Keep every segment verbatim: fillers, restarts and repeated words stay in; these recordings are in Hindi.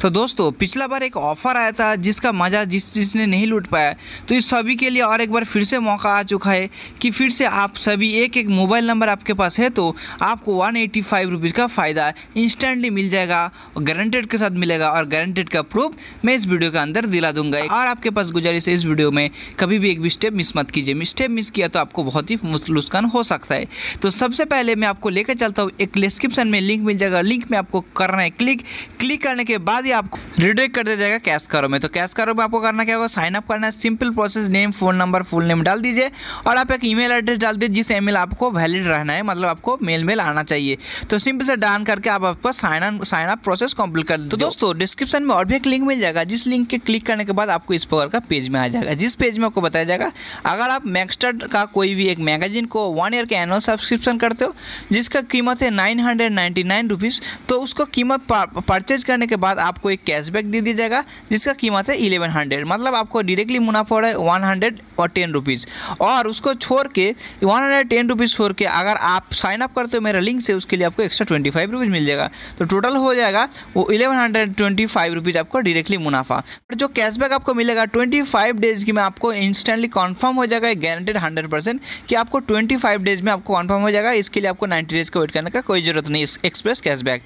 तो दोस्तों पिछला बार एक ऑफर आया था जिसका मज़ा जिस जिसने नहीं लूट पाया, तो इस सभी के लिए और एक बार फिर से मौका आ चुका है कि फिर से आप सभी एक एक मोबाइल नंबर आपके पास है तो आपको वन एट्टी फाइव रुपीज़ का फ़ायदा इंस्टेंटली मिल जाएगा, गारंटेड के साथ मिलेगा और गारंटेड का प्रूफ मैं इस वीडियो के अंदर दिला दूंगा। और आपके पास गुजारिश है इस वीडियो में कभी भी एक भी स्टेप मिस मत कीजिए, स्टेप मिस किया तो आपको बहुत ही नुकसान हो सकता है। तो सबसे पहले मैं आपको लेकर चलता हूँ, एक डिस्क्रिप्शन में लिंक मिल जाएगा, लिंक में आपको करना है क्लिक। क्लिक करने के बाद ही आपको रिडायरेक्ट कर दिया जाएगा कैशकरो में। तो कैशकरो में आपको करना क्या होगा, साइन अप करना है, simple process, name, phone number, full name डाल दीजिए और आप एक ईमेल एड्रेस डाल दीजिए जिस ईमेल आपको वैलिड रहना है, मतलब आपको मेल मेल आना चाहिए। तो सिंपल से डान करके आप आपका sign sign up process complete कर दीजिए। तो दोस्तों डिस्क्रिप्शन में और भी एक लिंक मिल जाएगा, जिस लिंक के क्लिक करने के बाद आपको इस प्रकार का पेज में आ जाएगा, जिस पेज में आपको बताया जाएगा अगर आप मैक्सटर का कोई भी एक मैगजीन को वन ईयर के एनुअल सब्सक्रिप्शन करते हो जिसका कीमत है nine hundred ninety nine rupees, तो उसको कीमत परचेज करने के बाद आपको एक कैशबैक दे दिया जाएगा जिसका कीमत है इलेवन हंड्रेड, मतलब आपको डायरेक्टली मुनाफा हो रहा है वन हंड्रेड और टेन रुपीज़। और उसको छोड़ के वन हंड्रेड टेन रुपीज़ छोड़ के अगर आप साइन अप करते हो मेरा लिंक से, उसके लिए आपको एक्स्ट्रा ट्वेंटी फाइव रुपीज़ मिल जाएगा। तो टोटल हो जाएगा वो eleven hundred twenty five rupees आपको डायरेक्टली मुनाफा। और जो कैशबैक आपको मिलेगा ट्वेंटी फाइव डेज की में आपको इंस्टेंटली कन्फर्म हो जाएगा, गारंटेड हंड्रेड परसेंट कि आपको ट्वेंटी फाइव डेज में आपको कन्फर्म हो जाएगा। इसके लिए आपको नाइन्टी डेज का वेट करने का कोई जरूरत नहीं, एक्सप्रेस कैशबैक।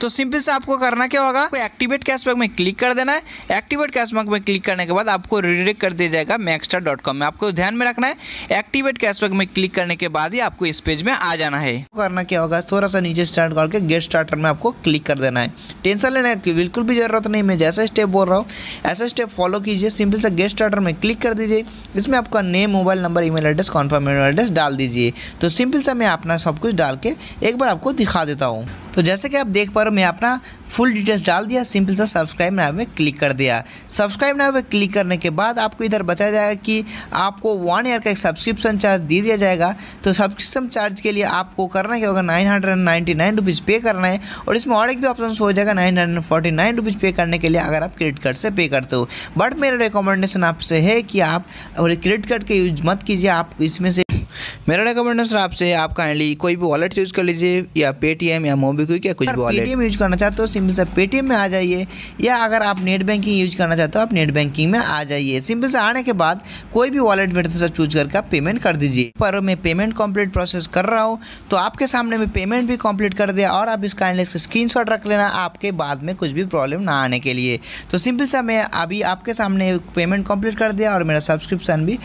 तो सिंपल से आपको करना क्या होगा, एक्टिवेट कैशबैक में क्लिक कर देना है। एक्टिवेट कैशबैक में क्लिक करने के बाद आपको रिडायरेक्ट कर दिया जाएगा मैक्सटर डॉट कॉम में। आपको ध्यान में रखना है, एक्टिवेट कैशबैक में क्लिक करने के बाद ही आपको इस पेज में आ जाना है। करना क्या होगा, थोड़ा सा नीचे स्टार्ट करके गेट स्टार्टर में आपको क्लिक कर देना है। टेंशन लेने की बिल्कुल भी जरूरत नहीं, मैं जैसा स्टेप बोल रहा हूँ ऐसा स्टेप फॉलो कीजिए। सिंपल से गेट स्टार्टर में क्लिक कर दीजिए, इसमें आपका name, mobile number, email address, confirm email address डाल दीजिए। तो सिंपल से मैं अपना सब कुछ डाल के एक बार आपको दिखा देता हूँ। तो जैसे कि आप देख पा रहे हो मैं अपना फुल डिटेल्स डाल दिया। सिंपल सा सब्सक्राइब नाउ पे क्लिक कर दिया। सब्सक्राइब नाउ पे क्लिक करने के बाद आपको इधर बताया जाएगा कि आपको वन ईयर का एक सब्सक्रिप्शन चार्ज दे दिया जाएगा। तो सब्सक्रिप्शन चार्ज के लिए आपको करना क्या होगा, nine hundred ninety nine rupees pay करना है। और इसमें और एक भी ऑप्शन हो जाएगा nine hundred forty nine rupees pay करने के लिए अगर आप क्रेडिट कार्ड से पे करते हो। बट मेरा रिकमेंडेशन आपसे है कि आप क्रेडिट कार्ड के यूज मत कीजिए। आप इसमें से मेरा रिकमेंडेशन आपसे आप काइंडली कोई भी वॉलेट यूज़ कर लीजिए, या पेटीएम या मोबिक्विक या कुछ भी वॉलेट। पेटीएम यूज करना चाहते हो सिंपल से पेटीएम में आ जाइए, या अगर आप नेट बैंकिंग यूज करना चाहते हो आप नेट बैंकिंग में आ जाइए। सिंपल से आने के बाद कोई भी वॉलेट मेरे से चूज करके आप पेमेंट कर दीजिए। पर मैं पेमेंट कंप्लीट प्रोसेस कर रहा हूँ, तो आपके सामने मैं पेमेंट भी कंप्लीट कर दिया। और आप इस काइंडली स्क्रीनशॉट रख लेना आपके बाद में कुछ भी प्रॉब्लम ना आने के लिए। तो सिंपल से मैं अभी आपके सामने पेमेंट कंप्लीट कर दिया और मेरा सब्सक्रिप्शन भी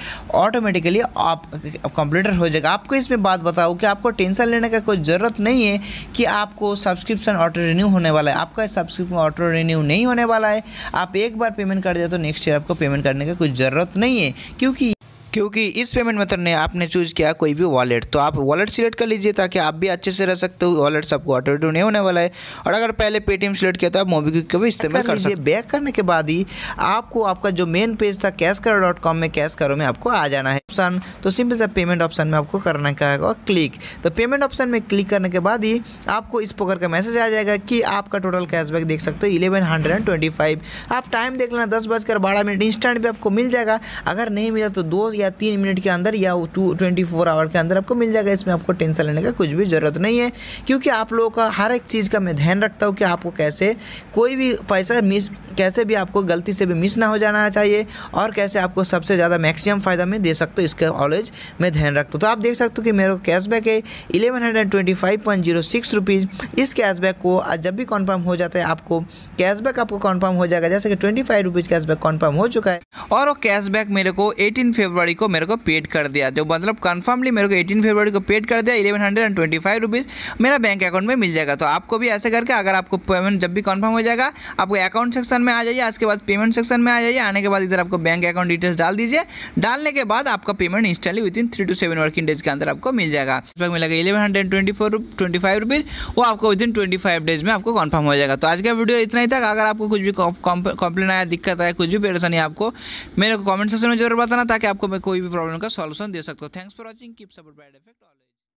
ऑटोमेटिकली आप कंप्लीट हो जाएगा। आपको इसमें बात बताऊँ कि आपको टेंशन लेने का कोई ज़रूरत नहीं है कि आपको सब्सक्रिप्शन ऑटो रिन्यू होने वाला है। आपका सब्सक्रिप्शन ऑटो रिन्यू नहीं होने वाला है। आप एक बार पेमेंट कर दिया तो नेक्स्ट ईयर आपको पेमेंट करने का कोई ज़रूरत नहीं है, क्योंकि क्योंकि इस पेमेंट मेथड ने आपने चूज़ किया कोई भी वॉलेट। तो आप वॉलेट सिलेक्ट कर लीजिए ताकि आप भी अच्छे से रह सकते हो। वॉलेट सबको ऑटो रिन्यू नहीं होने वाला है। और अगर पहले पेटीएम सिलेक्ट किया तो आप मोबिक्विक का भी इस्तेमाल कर लीजिए। बैक करने के बाद ही आपको आपका जो मेन पेज था कैशकरो डॉट कॉम में, कैशकरो में आपको आ जाना है ऑप्शन। तो सिंपल सा पेमेंट ऑप्शन में आपको करना क्या होगा, क्लिक। तो पेमेंट ऑप्शन में क्लिक करने के बाद ही आपको इस प्रकार का मैसेज आ जाएगा कि आपका टोटल कैशबैक देख सकते हो eleven hundred and twenty five. आप टाइम देख लेना दस बजकर बारह मिनट इंस्टेंट भी आपको मिल जाएगा। अगर नहीं मिला तो दो या तीन मिनट के अंदर या टू ट्वेंटी फोर आवर के अंदर आपको मिल जाएगा। इसमें आपको टेंशन लेने का कुछ भी ज़रूरत नहीं है, क्योंकि आप लोगों का हर एक चीज़ का मैं ध्यान रखता हूँ कि आपको कैसे कोई भी पैसा मिस, कैसे भी आपको गलती से भी मिस ना हो जाना चाहिए और कैसे आपको सबसे ज़्यादा मैक्सिमम फ़ायदा मैं दे सकता हूँ, इसका ऑलवेज मैं ध्यान रखता हूँ। तो आप देख सकते हो कि मेरा कैशबैक है eleven hundred twenty five point zero six rupees. इस कैशबैक को जब भी कन्फर्म हो जाता है आपको कैशबैक आपको कन्फर्म हो जाएगा। जैसे कि twenty five rupees cashback confirm हो चुका है और वो कैशबैक मेरे को एटीन फेब्रुअरी को मेरे को पेड कर दिया, जो मतलब कंफर्मली मेरे को अठारह फरवरी को पेड कर दिया। Eleven hundred and twenty five rupees मेरा बैंक अकाउंट में मिल जाएगा। तो आपको भी ऐसे करके अगर आपको पेमेंट जब भी कंफर्म हो जाएगा आपको अकाउंट सेक्शन में आ जाइए, उसके बाद पेमेंट सेक्शन में आ जाइए। आने के बाद इधर आपको बैंक अकाउंट डिटेल्स डाल दीजिए। डालने के बाद आपका payment instantly within three two seven working days के अंदर आपको मिल जाएगा। मिलेगा eleven hundred twenty four twenty five rupees, वो आपको within twenty five days में आपको कन्फर्म हो जाएगा। तो आज का वीडियो इतना ही था। अगर आपको कुछ भी कंप्लेन आया, दिक्कत आया, कुछ भी परेशानी आपको मेरे को कमेंट सेक्शन में जरूर बताना ताकि आपको कोई भी प्रॉब्लम का सॉल्यूशन दे सकते हो। Thanks for watching, keep support bright effect.